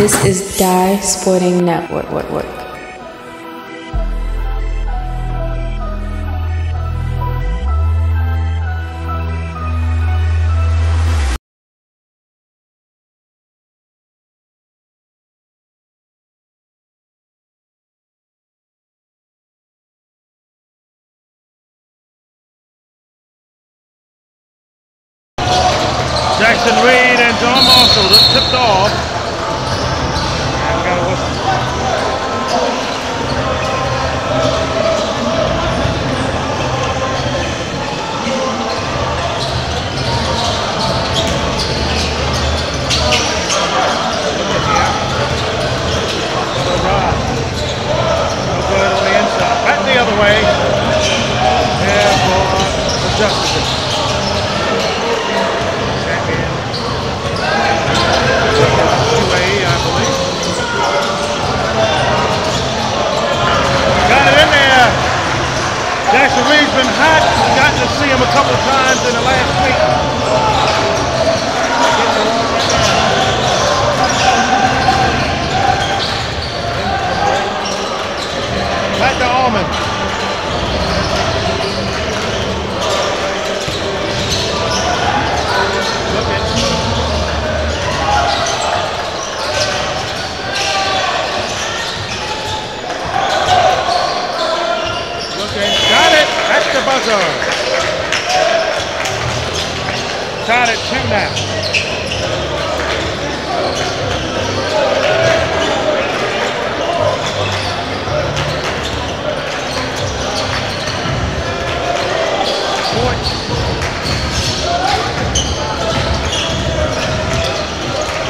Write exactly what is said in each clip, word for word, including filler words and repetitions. This is Dye Sporting Network. What, what, what? Jackson Reed and John Marshall just tipped off. I've got a whistle. No good on the inside. Back the other way. And for Justin. Jackson Reed's been hot. We've gotten to see him a couple times in the last week. Back to Allman. Look at buzzer. Tied at two now. Point.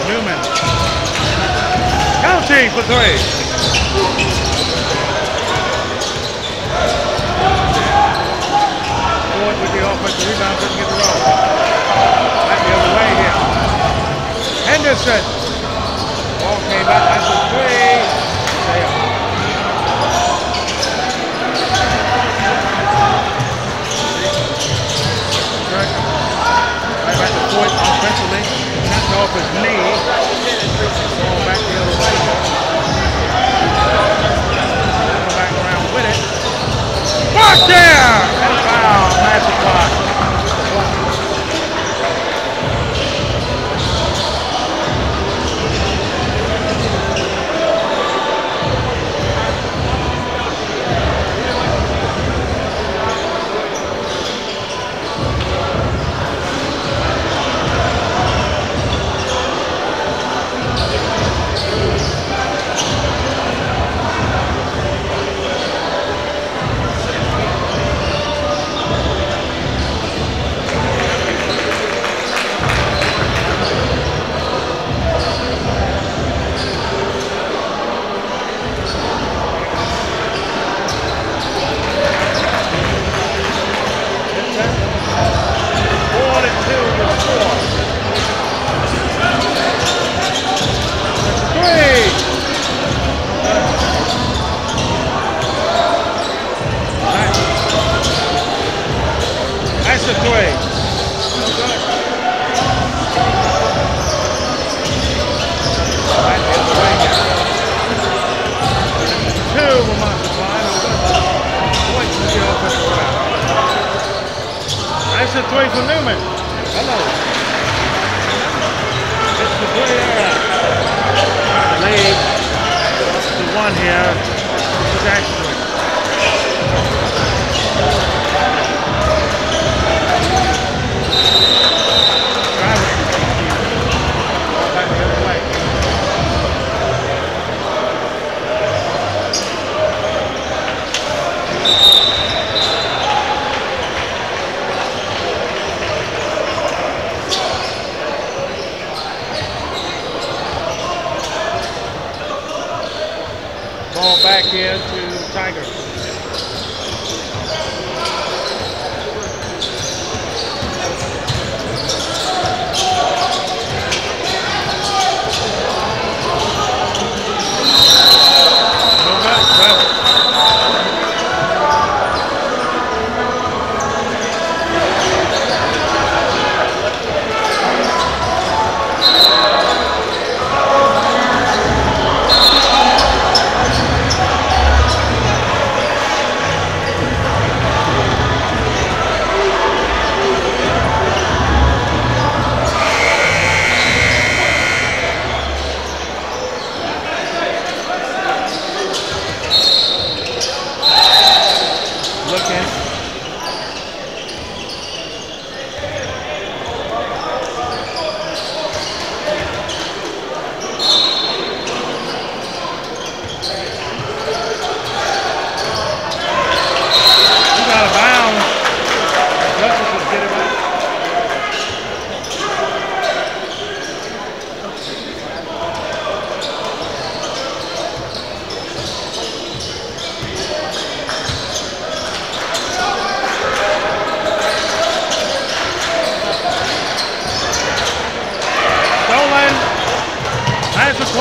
Newman. Counting for three. With the offensive rebound, couldn't get it off. Back the other way here. Henderson. Ball came out. That's a three. Stay up. Right back to Ford offensively. Knocked off his knee. Ball back the other way. Come back around with it. Block there! And a foul.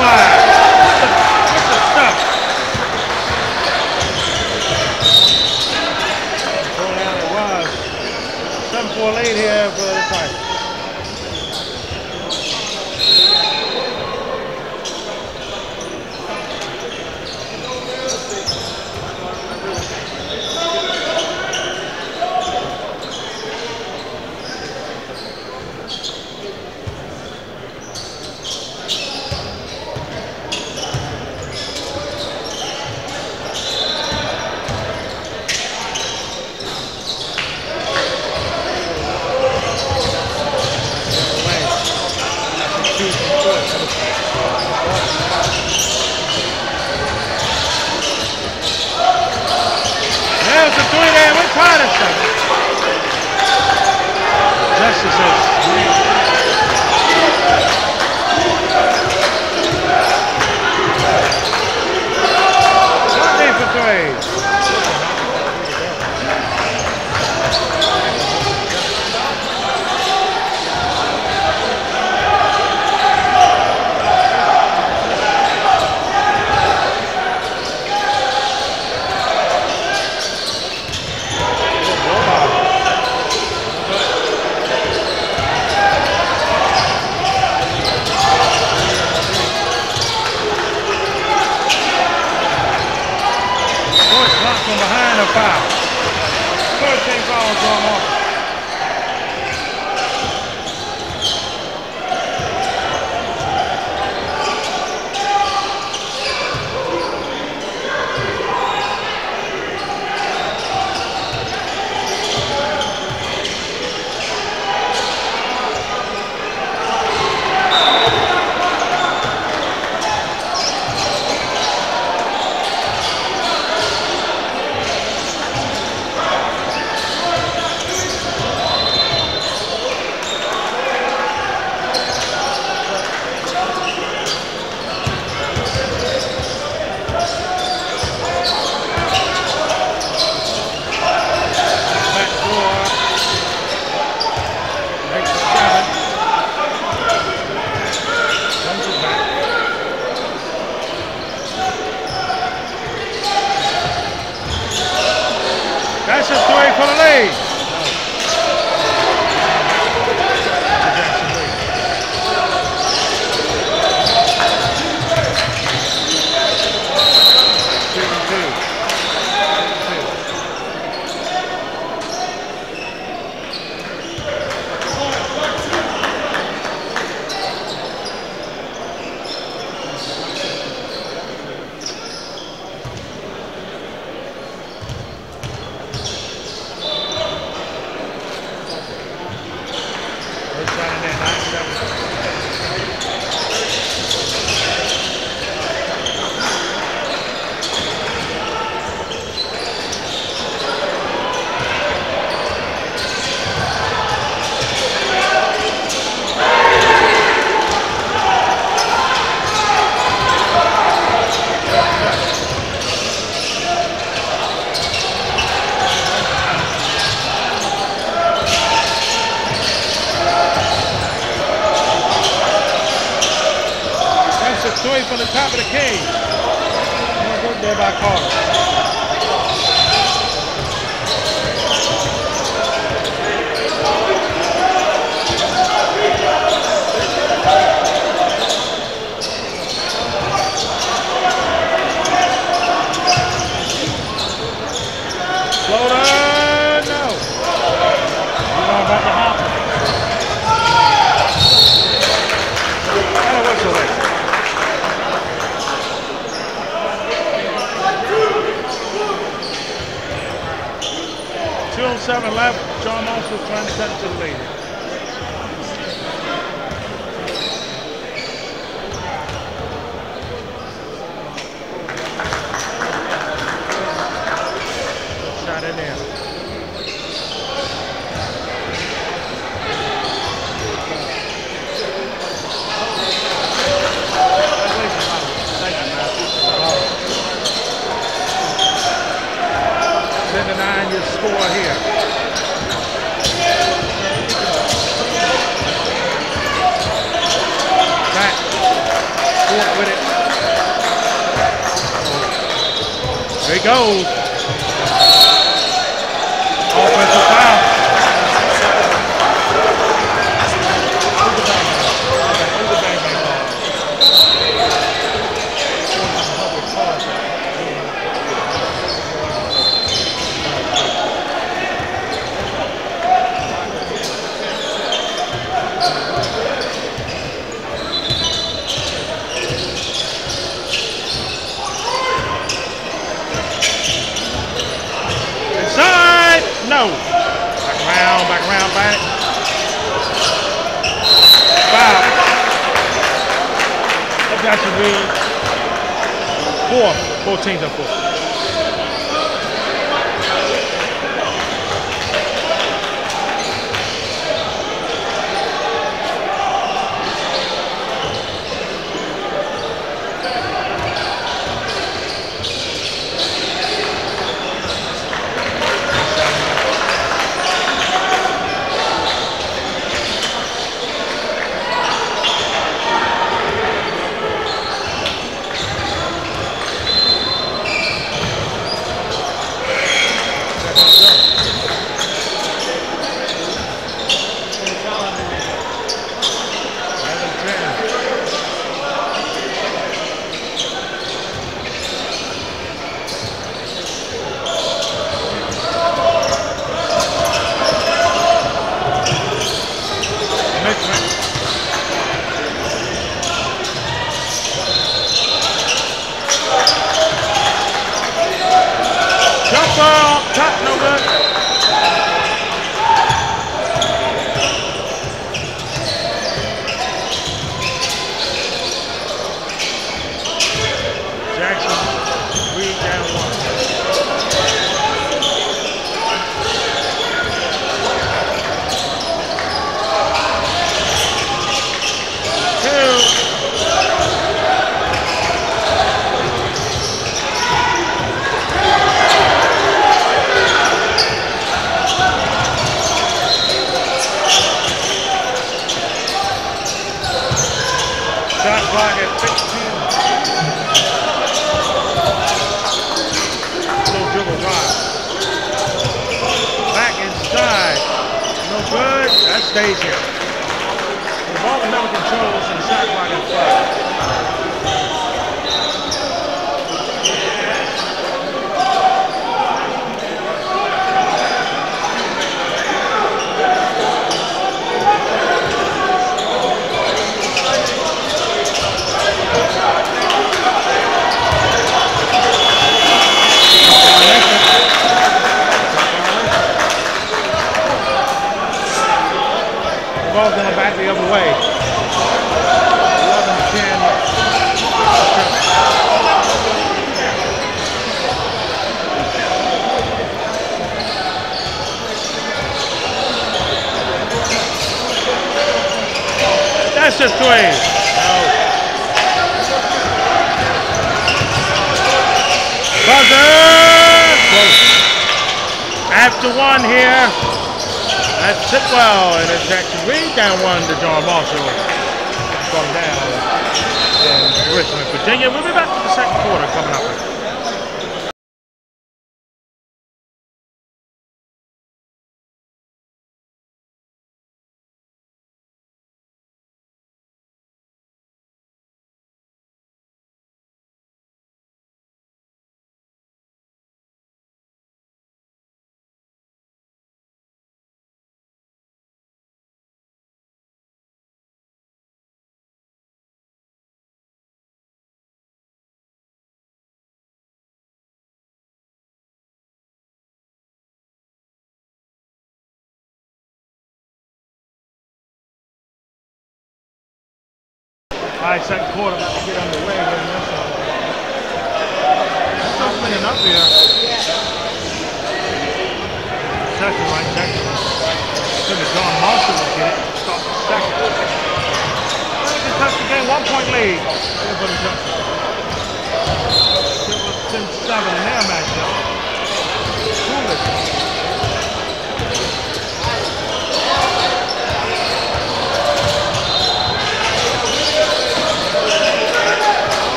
flag. What the stuff? Going down it was. seven four lead here for the fight. Denying your score here. Here he goes. Offensive foul. No. Back around, back around, back. Five. That's Jackson Reed. Four. Four teams up four. Stays here. The ball is never controls and shot clock is five. Going back the other way. eleven ten. That's just crazy. Buzzer! After one here. That's Sidwell, and it's Jackson Reed down one to John Marshall from down in Richmond, Virginia. We'll be back to the second quarter coming up. All right, second quarter, about to get underway. There's something up here. Second right, second right. Look at John Marshall will get it. Stop the second. Just touched the game, one point lead. Everybody jumps. It was ten seven in their matchup. Coolest.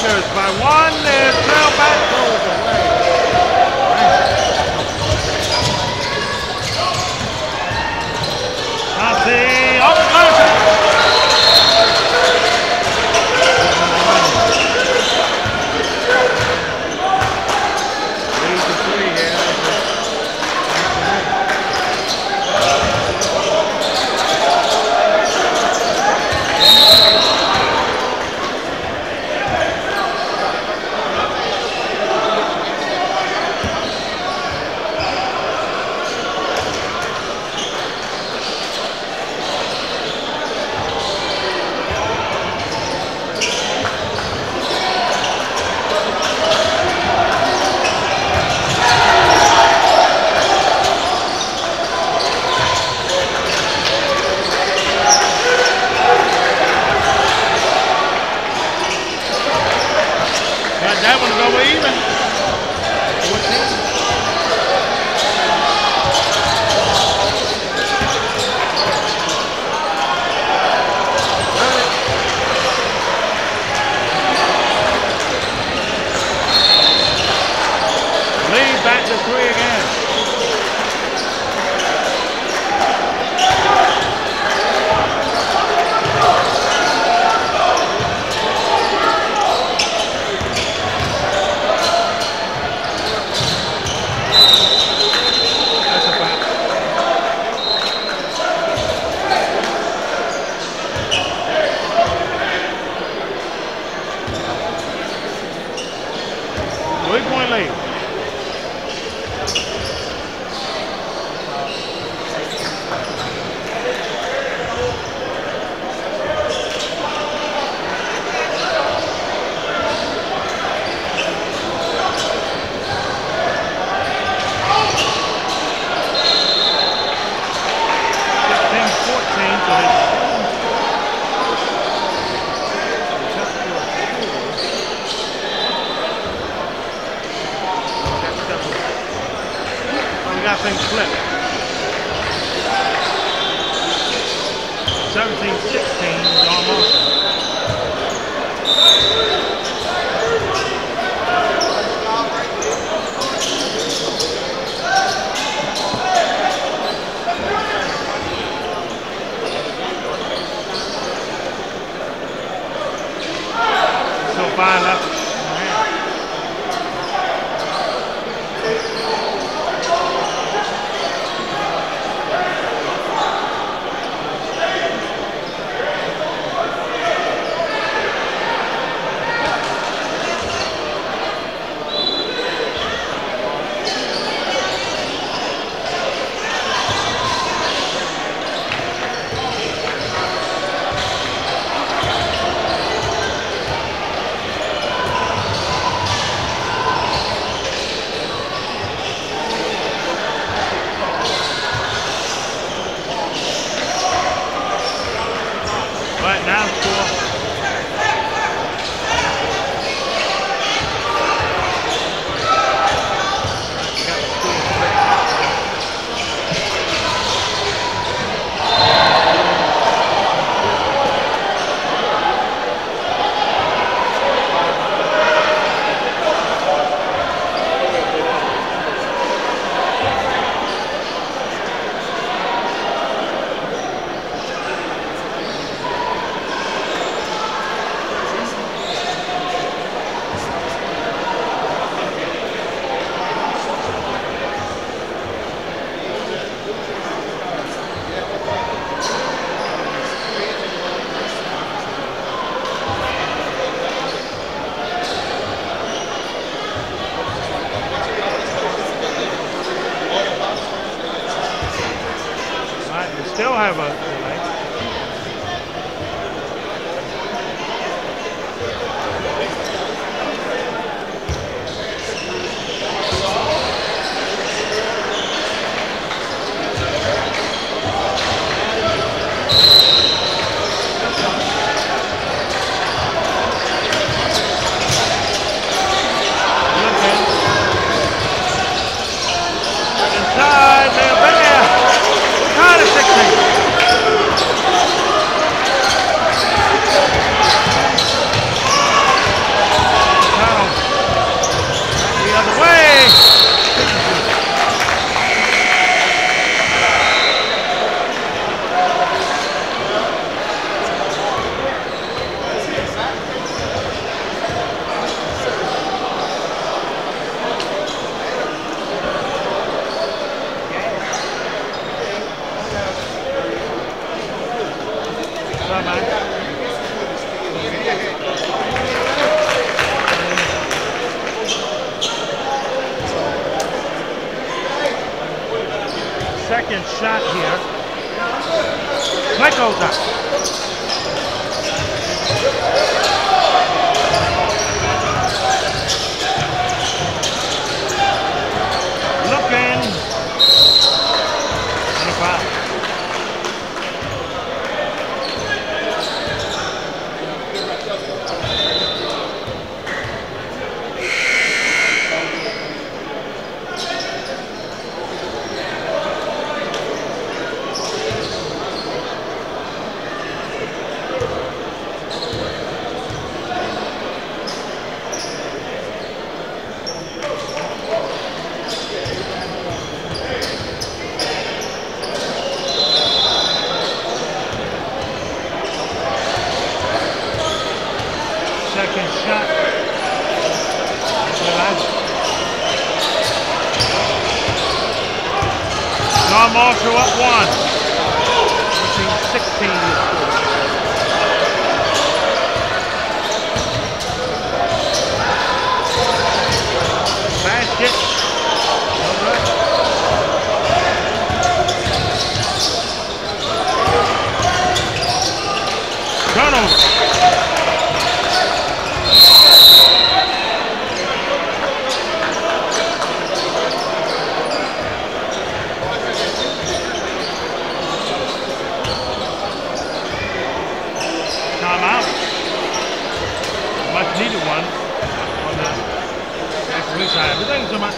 Tigers by one. It's now back goes away. Nazi on the motion. Lead to three here. Inside, they're back. Try to sixteen. second shot here. Click goes up. Looking. And a foul. John Marshall up one. sixteen to score. Basket. All right. Turnover. Thank you so much.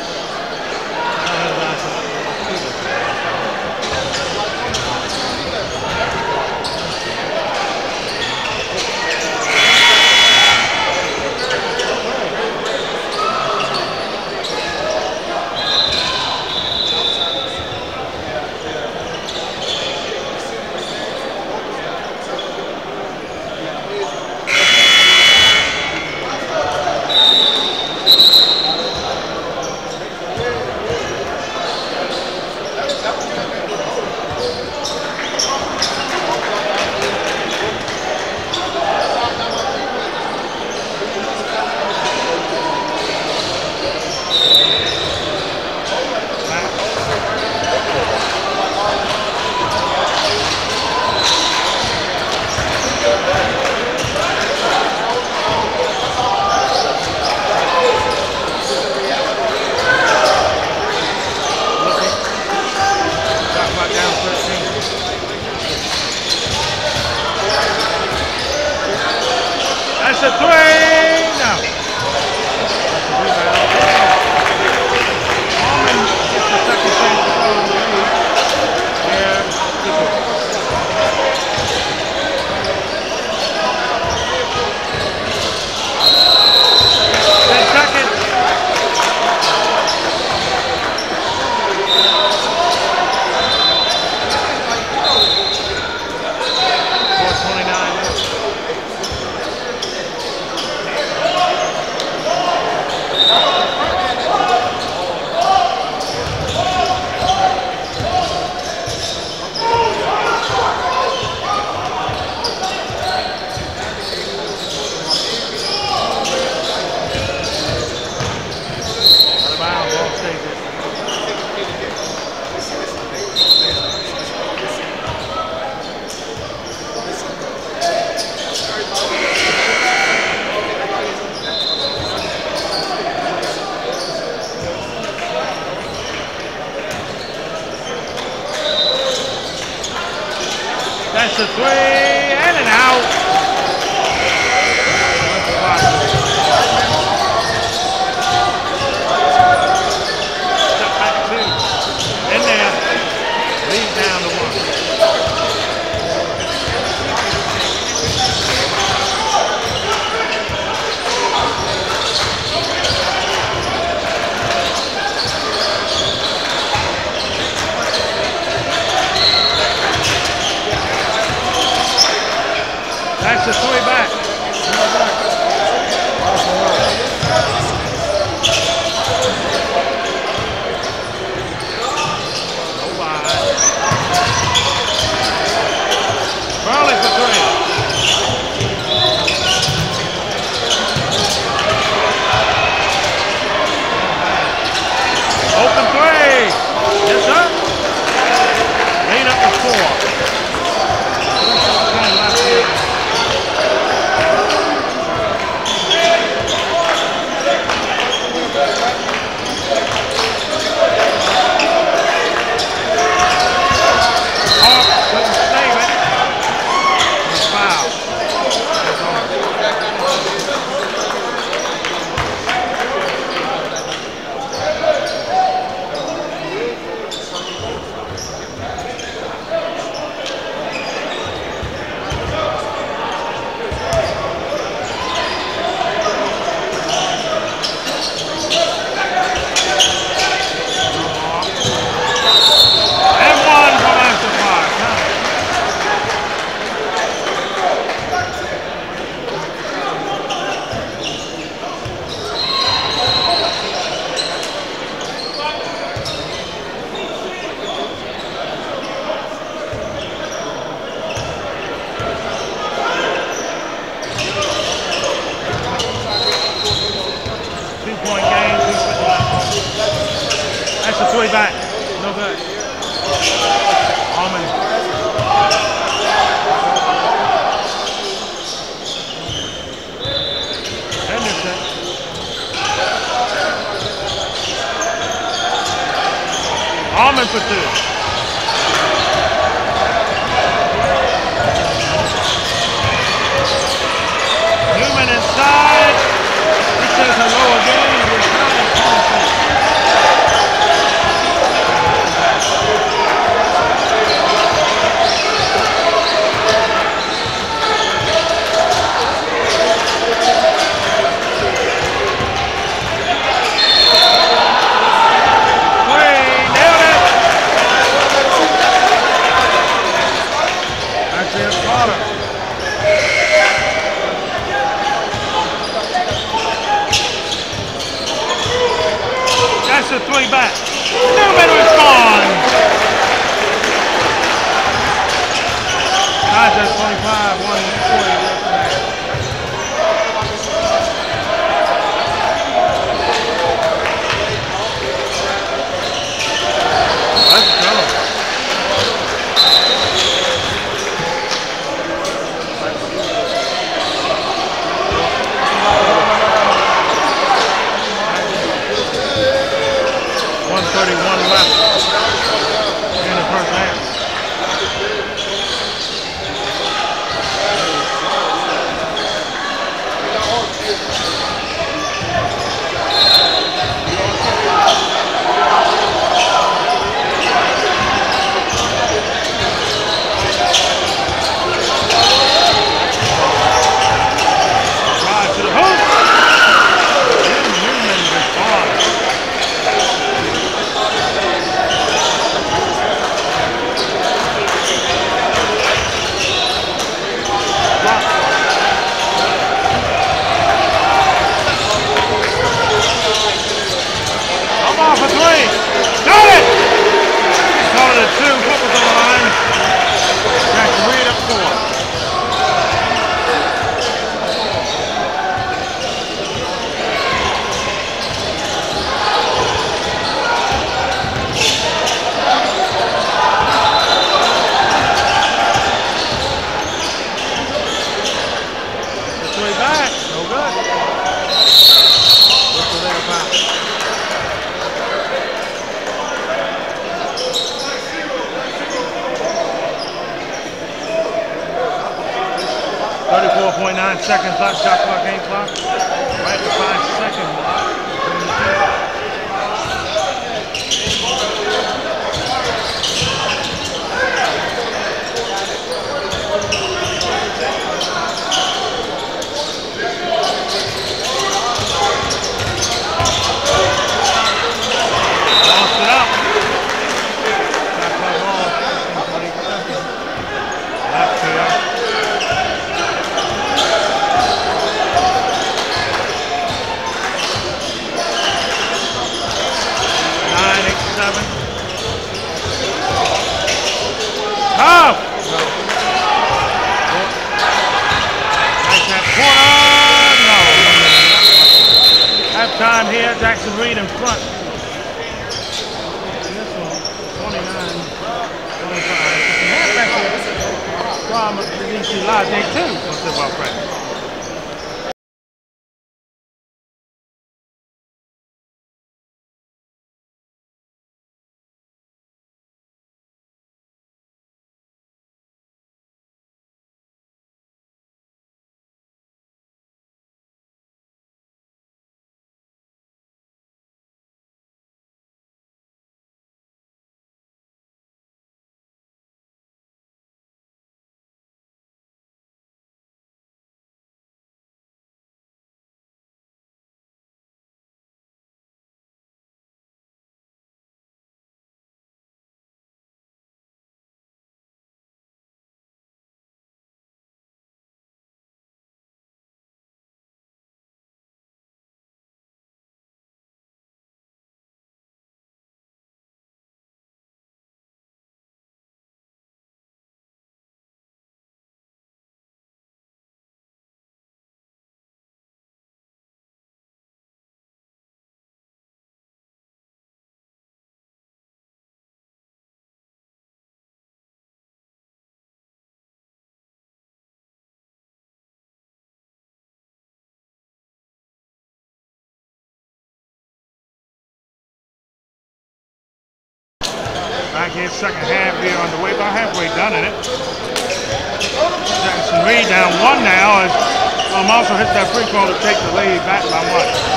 Seconds left, shot clock, game clock. Right to five seconds left. Lost it up. Shot clock long, sixteen twenty-eight seconds. Left to up. Seven. Oh! No. Nice half corner. No. Half time here. Jackson Reed in front. This one, twenty-nine, twenty-five. problem with the D C logic too from Sidwell Friends. Back here, second half here on the way, about halfway done in it. Jackson Reed down one now as John Marshall hits that free throw to take the lead back by one.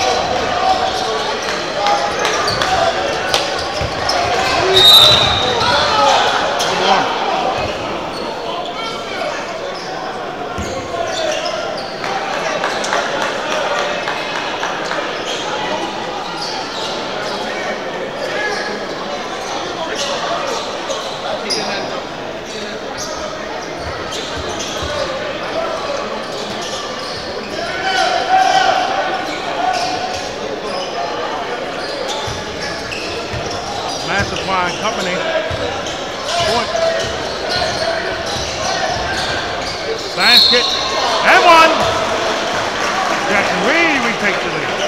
Company. Point. Basket. And one. Jackson Reed retakes the lead.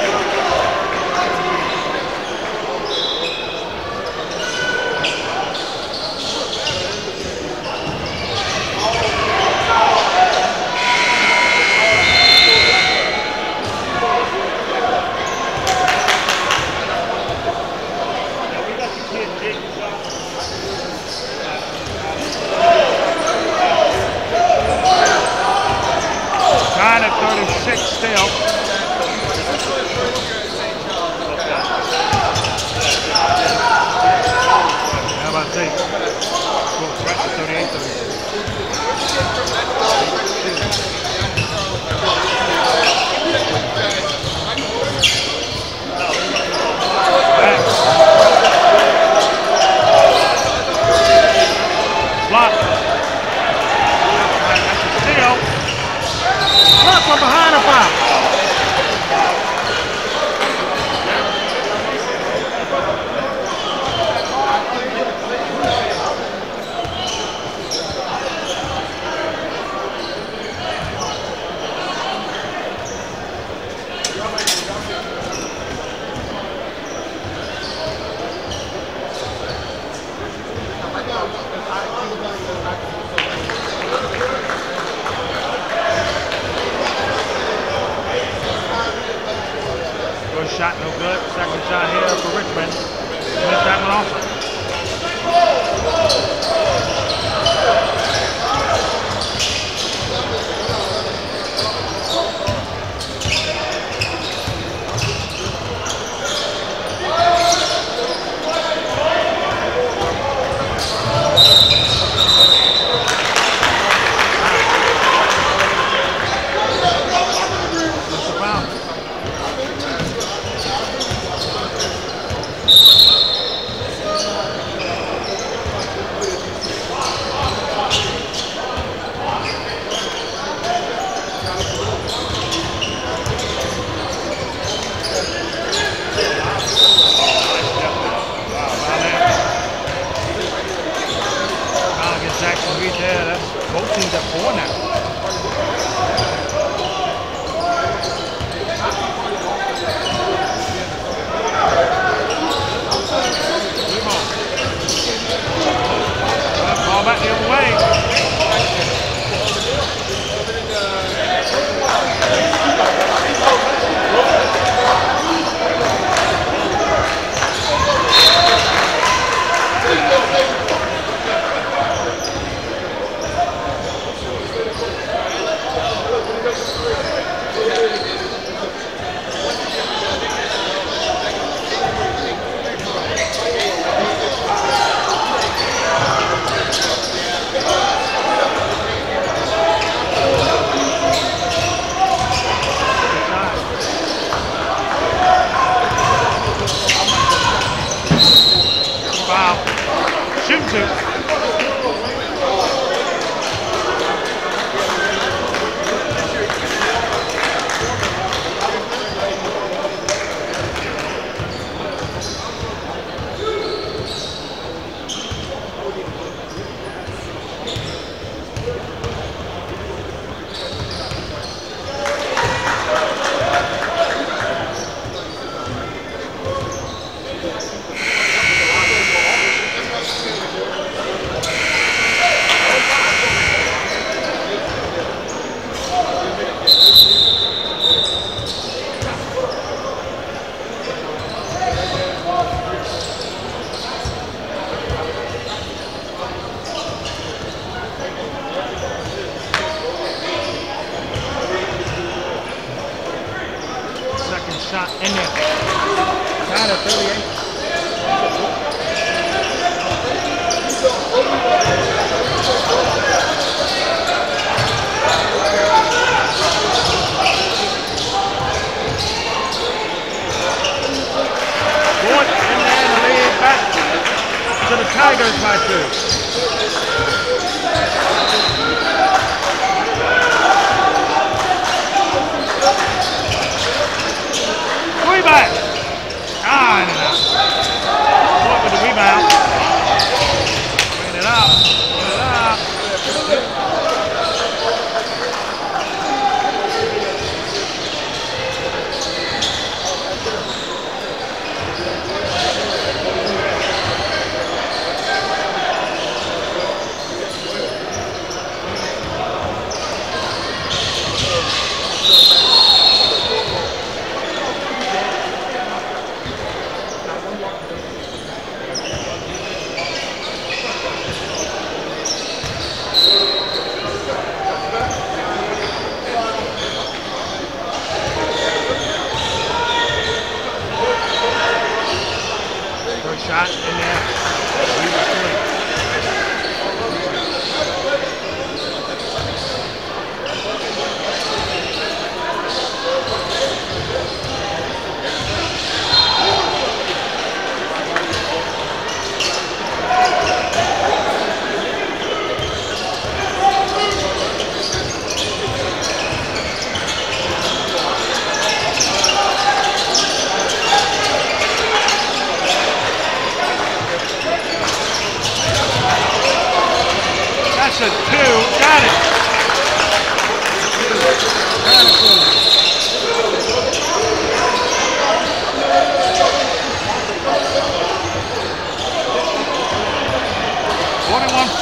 Shot no good. Second shot here for Richmond. Missed that one also. two.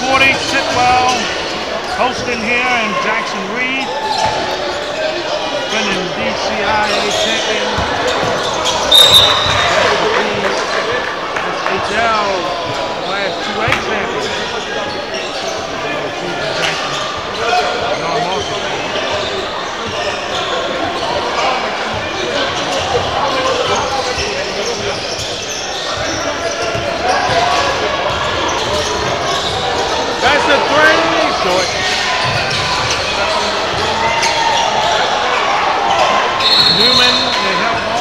forty, Sidwell hosting here and Jackson Reed, winning D C I A champion. S H L last two A champion. John Marshall. That's a three, short. Newman, they help.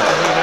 That's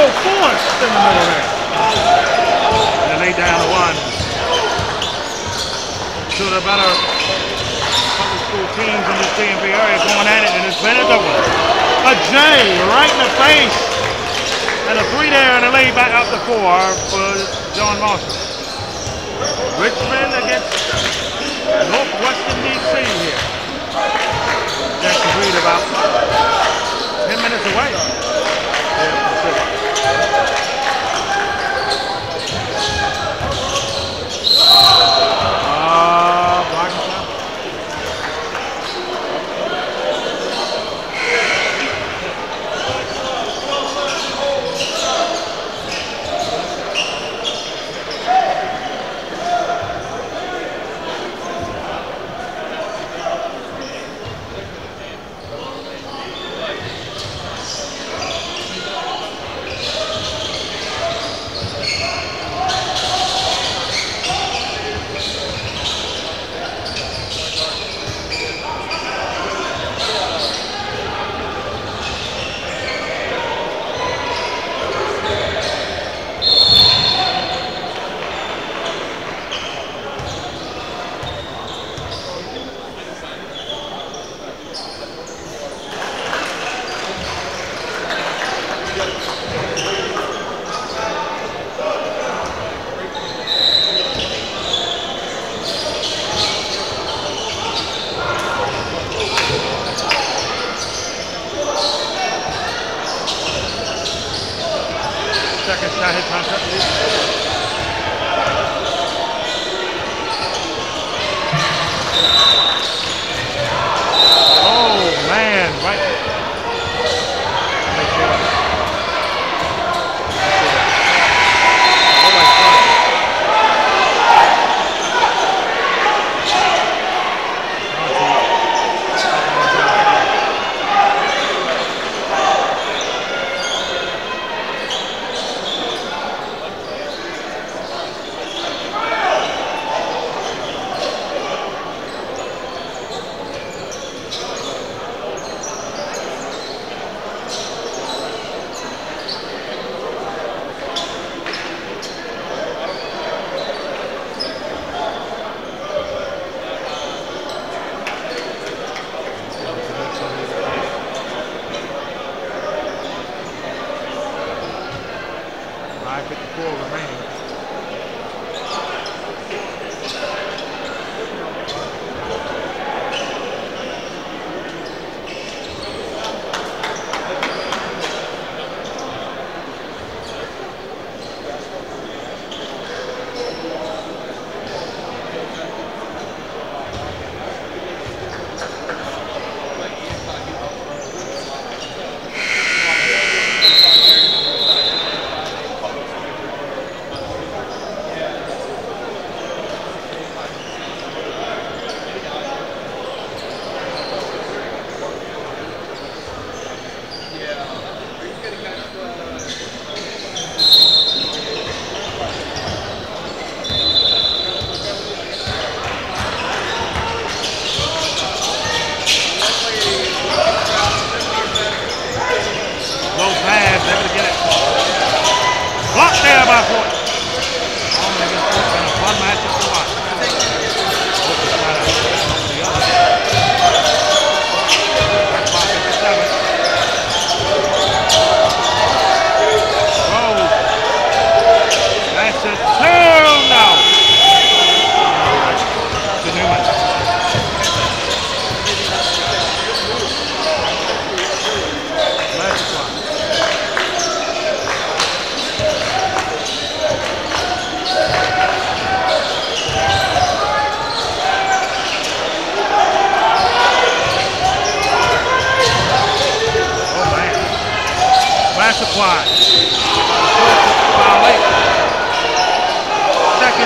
real force in the middle there. And they down one to the better public school teams in this D M V area going at it, and it's Benedict. A J right in the face. And a three there and a lead back up to four for John Marshall. Richmond against Northwestern D C here. Jackson Reed about ten minutes away. Second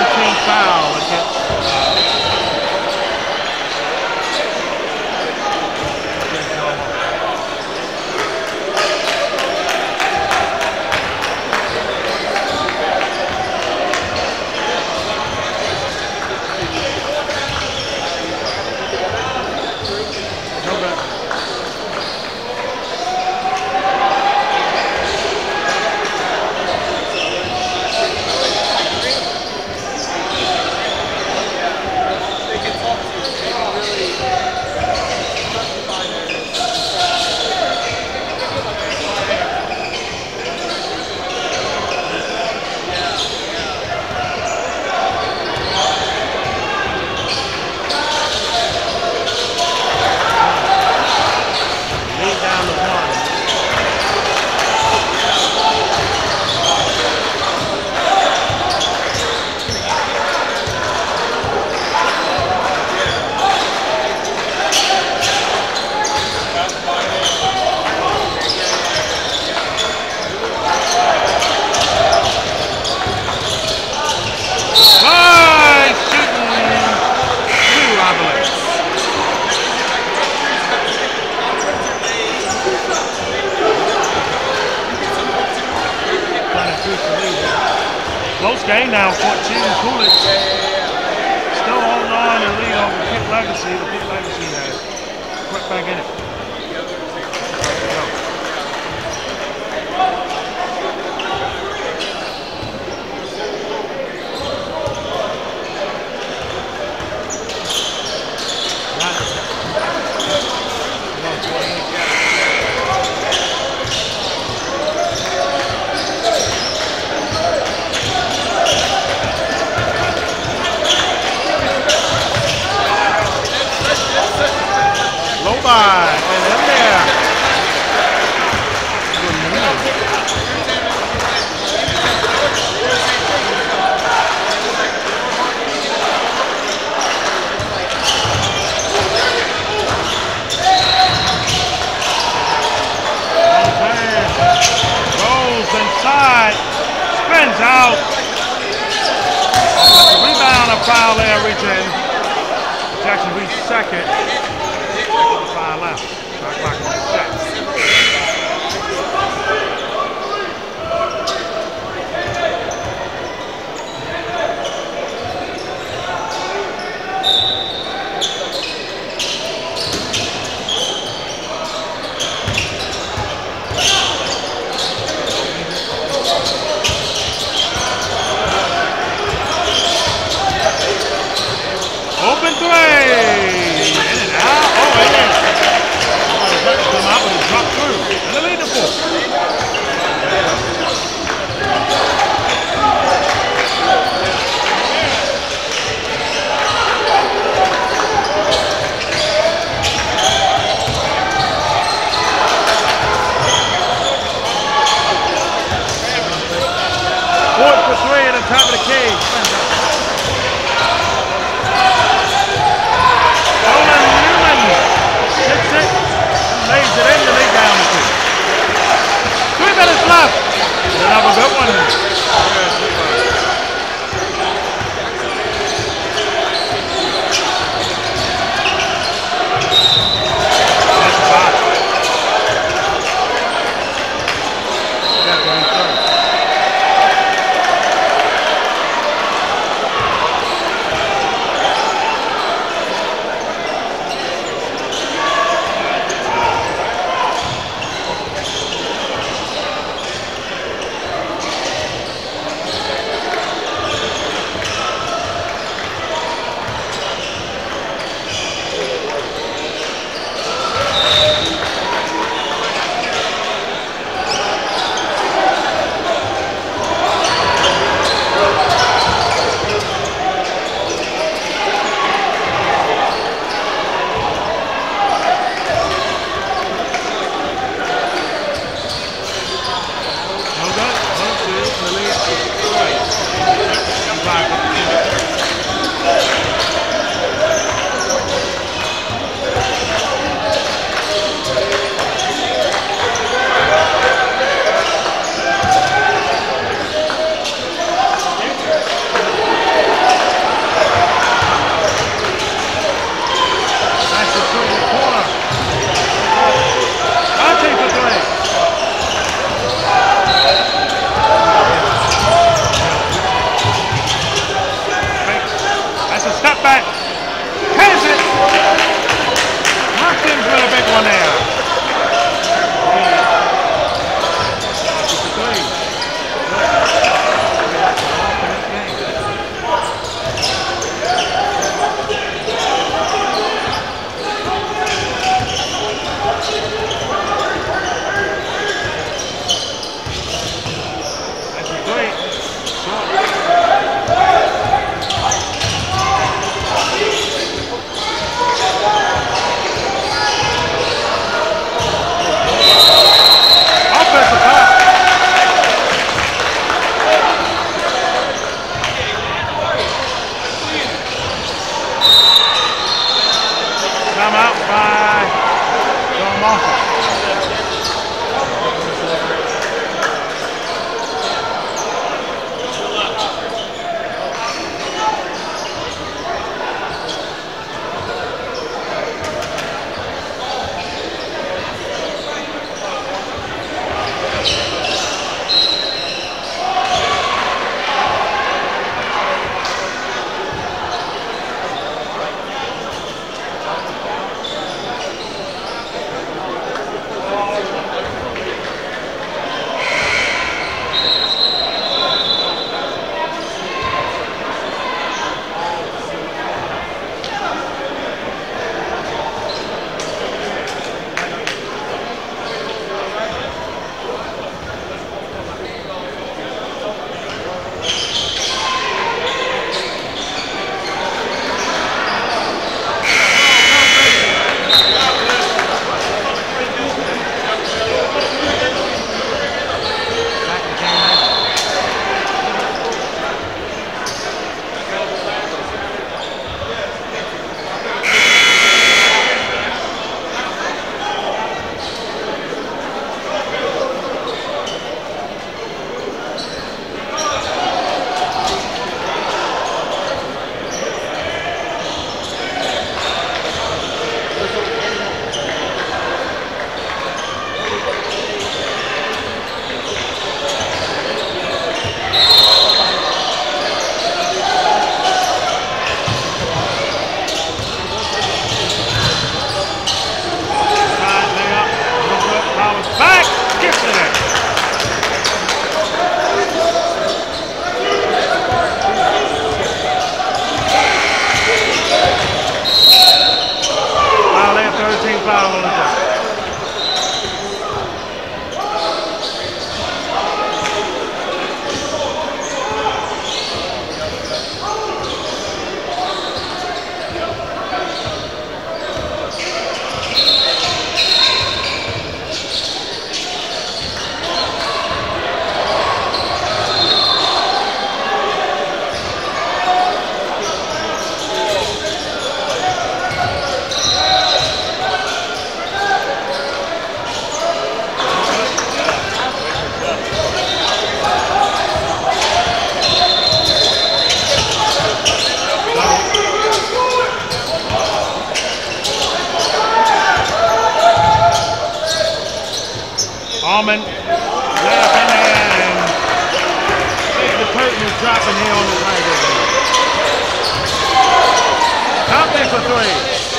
twenty-two for Leland. Close game now for Tim Coolidge. Still holding on and lead over Pitt Legacy. The Pitt Legacy now. Quick back in it. Foul there, Richmond. Jackson Reed second. Five left. Shot clock is set. That's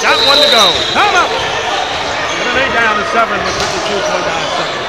Got one to go. Come up. And they down to seven with fifty-two point nine seconds.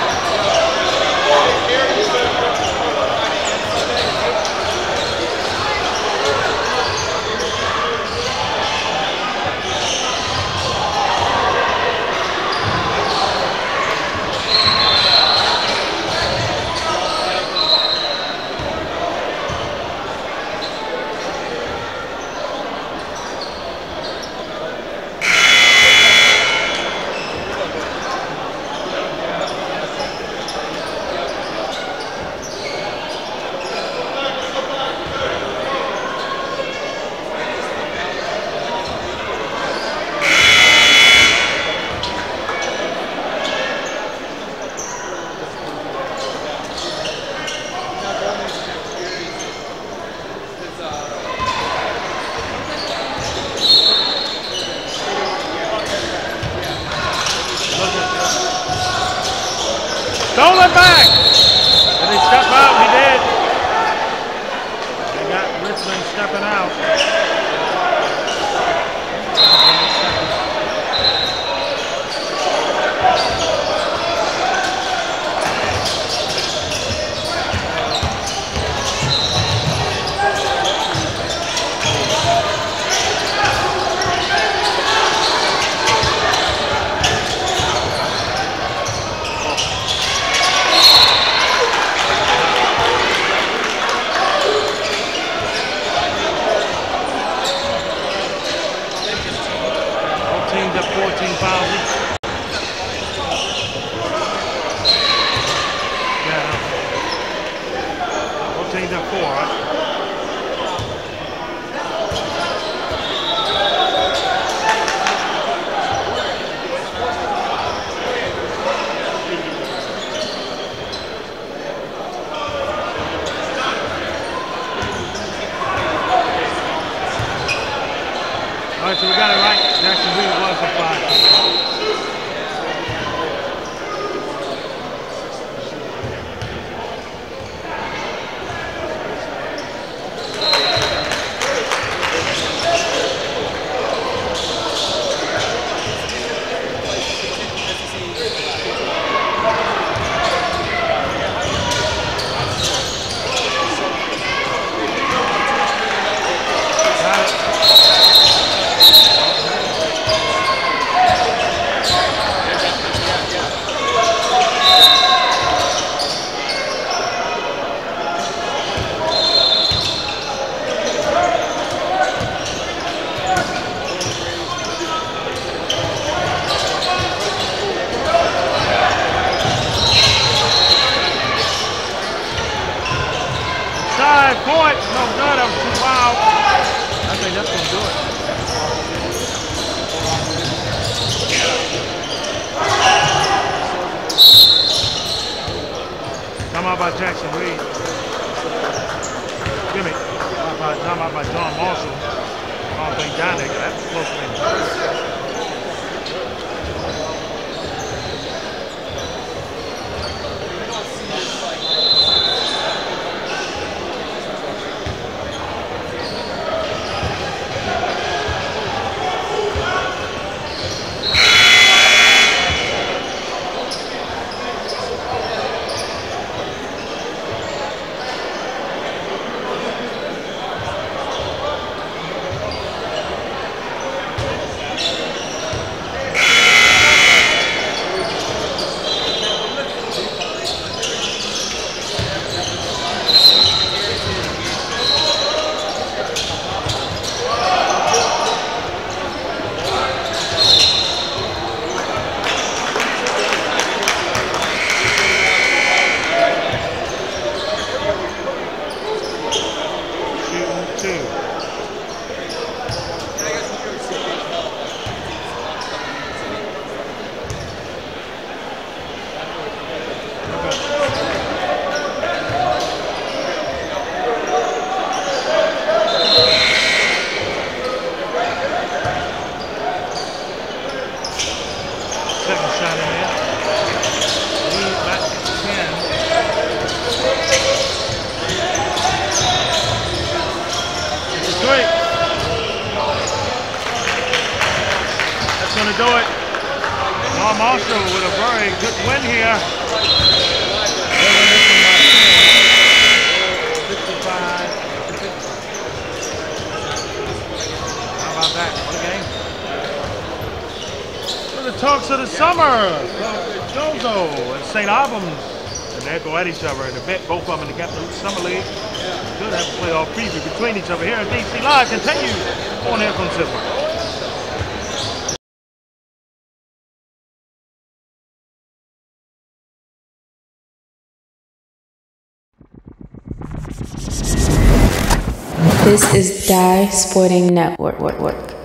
Stolen back! And he stepped out, he did. They got Richmond stepping out. So we got it right. Jackson Reed was a five. By Jackson Reed. Give me. By, by, by John Marshall. I don't think down there. That's a close thing. Thank you. do it. John Marshall with a very good win here. How about that? What a game. For the talks of the summer. Jozo and Saint Albans. And they'll go at each other in a bit, both of them in the Captain Summer League. Good have a playoff preview between each other here at D C Live. Continue on here from Sidwell. This is Dye Sporting Network.